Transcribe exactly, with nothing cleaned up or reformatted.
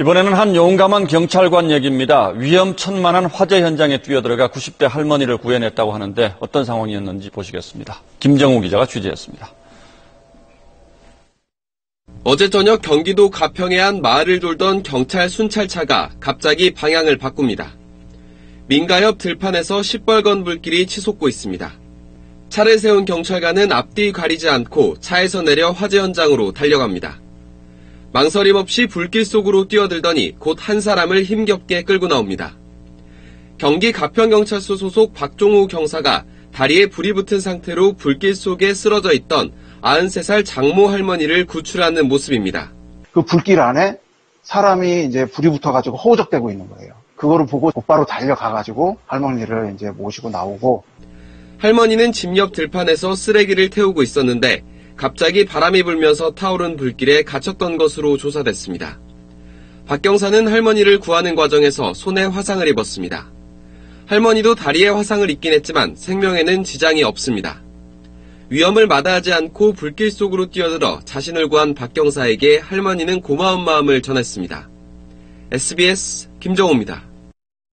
이번에는 한 용감한 경찰관 얘기입니다. 위험천만한 화재 현장에 뛰어들어가 구십 대 할머니를 구해냈다고 하는데 어떤 상황이었는지 보시겠습니다. 김정우 기자가 취재했습니다. 어제 저녁 경기도 가평의 한 마을을 돌던 경찰 순찰차가 갑자기 방향을 바꿉니다. 민가 옆 들판에서 시뻘건 불길이 치솟고 있습니다. 차를 세운 경찰관은 앞뒤 가리지 않고 차에서 내려 화재 현장으로 달려갑니다. 망설임 없이 불길 속으로 뛰어들더니 곧 한 사람을 힘겹게 끌고 나옵니다. 경기 가평경찰서 소속 박종우 경사가 다리에 불이 붙은 상태로 불길 속에 쓰러져 있던 아흔세 살 장모 할머니를 구출하는 모습입니다. 그 불길 안에 사람이 이제 불이 붙어가지고 허우적대고 있는 거예요. 그거를 보고 곧바로 달려가가지고 할머니를 이제 모시고 나오고. 할머니는 집 옆 들판에서 쓰레기를 태우고 있었는데 갑자기 바람이 불면서 타오른 불길에 갇혔던 것으로 조사됐습니다. 박 경사는 할머니를 구하는 과정에서 손에 화상을 입었습니다. 할머니도 다리에 화상을 입긴 했지만 생명에는 지장이 없습니다. 위험을 마다하지 않고 불길 속으로 뛰어들어 자신을 구한 박 경사에게 할머니는 고마운 마음을 전했습니다. 에스비에스 김정우입니다.